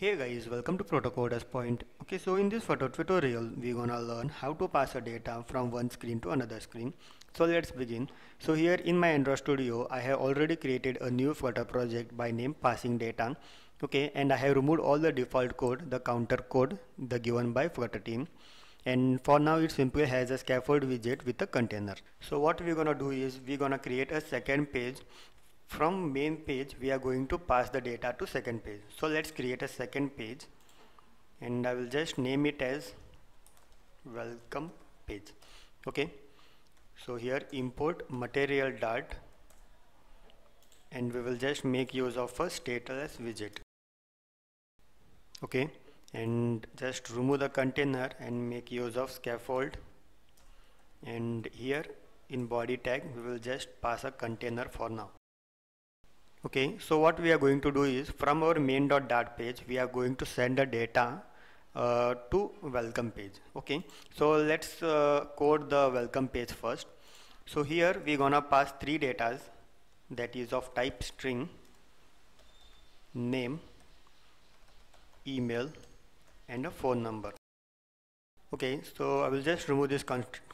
Hey guys, welcome to Proto Coders Point. Okay, so in this photo tutorial we're gonna learn how to pass a data from one screen to another screen. So let's begin. So here in my Android Studio I have already created a new Flutter project by name Passing Data. Okay, and I have removed all the default code, the counter code, the given by Flutter team. And for now it simply has a scaffold widget with a container. So what we're gonna do is we're gonna create a second page. From main page we are going to pass the data to second page. So let's create a second page and I will just name it as welcome page. Okay, so here import material dart and we will just make use of a stateless widget. Okay, and just remove the container and make use of scaffold, and here in body tag we will just pass a container for now. Okay, so what we are going to do is from our main.dart page we are going to send the data to welcome page. Okay, so let's code the welcome page first. So here we're gonna pass three datas, that is of type string, name, email and a phone number. Okay, so I will just remove this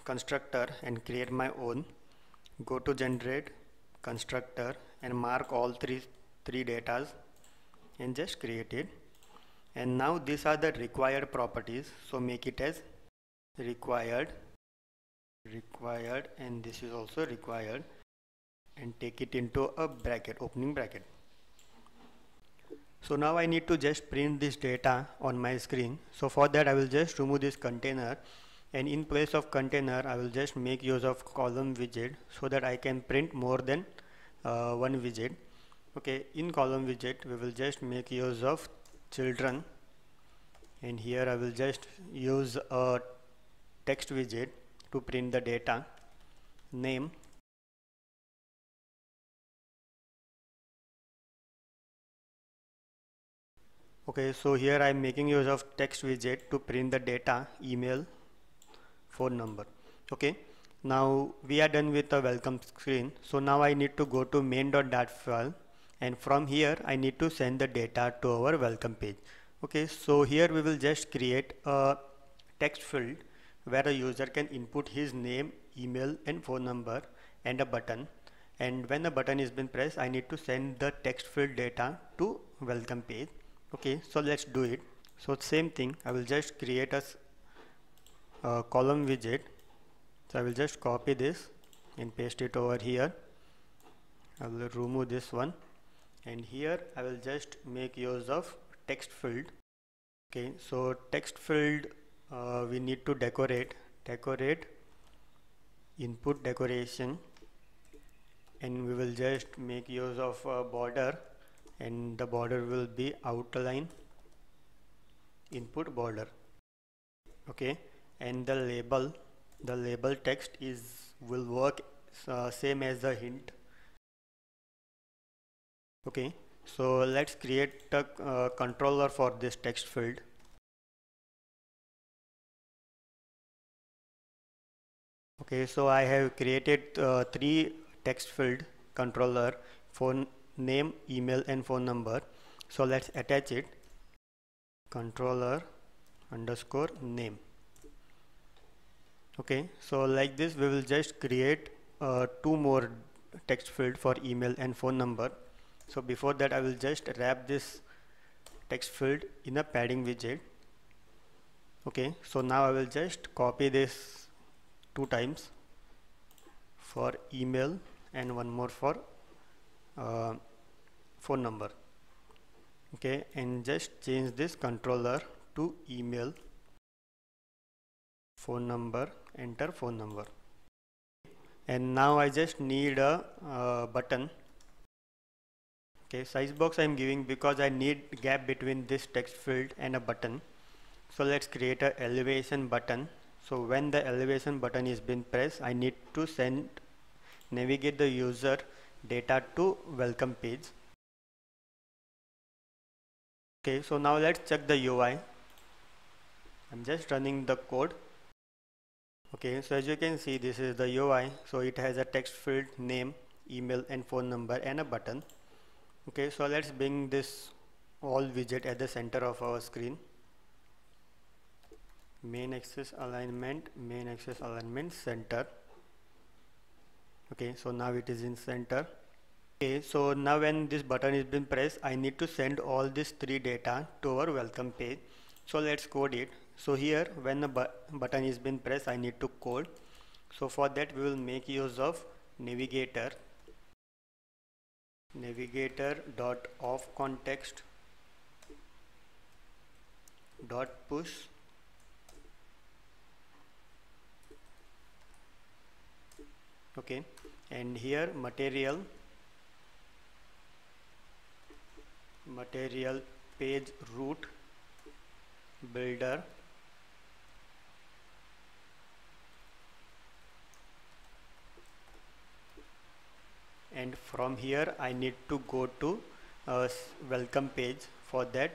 constructor and create my own. Go to generate constructor and mark all three datas and just create it. And now these are the required properties, so make it as required and this is also required, and take it into a bracket, opening bracket. So now I need to just print this data on my screen. So for that I will just remove this container, and in place of container I will just make use of column widget so that I can print more than one widget. Okay, in column widget we will just make use of children, and here I will just use a text widget to print the data, name, okay, so here I am making use of text widget to print the data, email, phone number. Okay, now we are done with the welcome screen. So now I need to go to main.dart file, and from here I need to send the data to our welcome page. Okay, so here we will just create a text field where a user can input his name, email and phone number and a button, and when the button is been pressed I need to send the text field data to welcome page. Okay, so let's do it. So same thing, I will just create a column widget. So I will just copy this and paste it over here. I will remove this one, and here I will just make use of text field. Okay, so text field we need to decorate input decoration, and we will just make use of a border, and the border will be outline input border. Okay, and the label text will work same as the hint. Okay, so let's create a controller for this text field. Okay, so I have created three text field controller, phone, name, email and phone number. So let's attach it, controller underscore name. Okay, so like this we will just create two more text field for email and phone number. So before that I will just wrap this text field in a padding widget. Okay, so now I will just copy this two times for email and one more for phone number. Okay, and just change this controller to email, phone number, enter phone number. And now I just need a button. Okay, size box I am giving because I need gap between this text field and a button. So let's create a elevation button. So when the elevation button is been pressed I need to navigate the user data to welcome page. Okay, so now let's check the UI. I'm just running the code. Okay, so as you can see this is the UI. So it has a text field, name, email and phone number and a button. Okay, so let's bring this all widget at the center of our screen. Main axis alignment center. Okay, so now it is in center. Okay, so now when this button is been pressed, I need to send all these three data to our welcome page. So let's code it. So here when the button is been pressed, I need to code. So for that we will make use of Navigator. Navigator.offContext .push okay, and here material page route builder and from here I need to go to welcome page. For that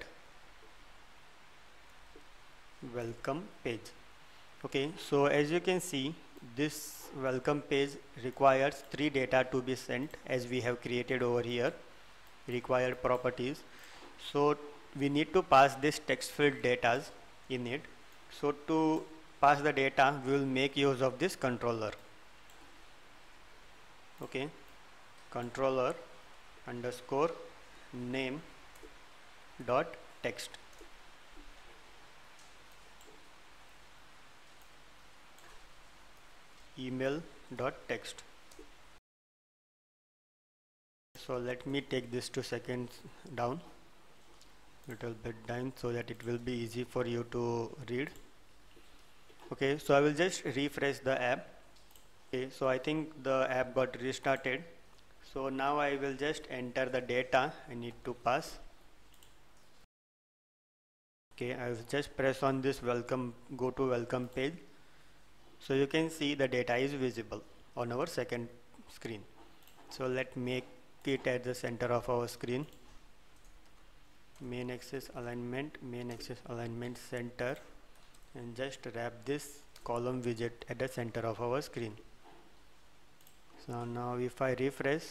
welcome page, okay, so as you can see this welcome page requires three data to be sent as we have created over here, required properties. So we need to pass this text field data in it. So to pass the data we will make use of this controller. Okay, controller underscore name dot text. Email.text. So let me take this 2 seconds down, little bit down, so that it will be easy for you to read. Okay, so I will just refresh the app. Okay, so I think the app got restarted. So now I will just enter the data I need to pass. Okay, I will just press on this welcome, go to welcome page. So you can see the data is visible on our second screen. So let's make it at the center of our screen. Main axis alignment center, and just wrap this column widget at the center of our screen. So now if I refresh,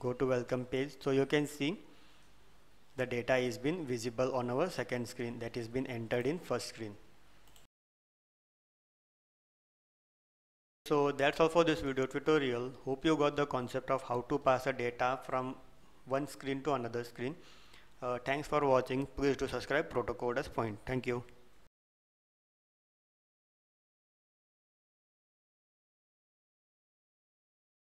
go to welcome page, so you can see the data is been visible on our second screen that is been entered in first screen. So that's all for this video tutorial. Hope you got the concept of how to pass a data from one screen to another screen. Thanks for watching. Please do subscribe Proto Coders Point. Thank you.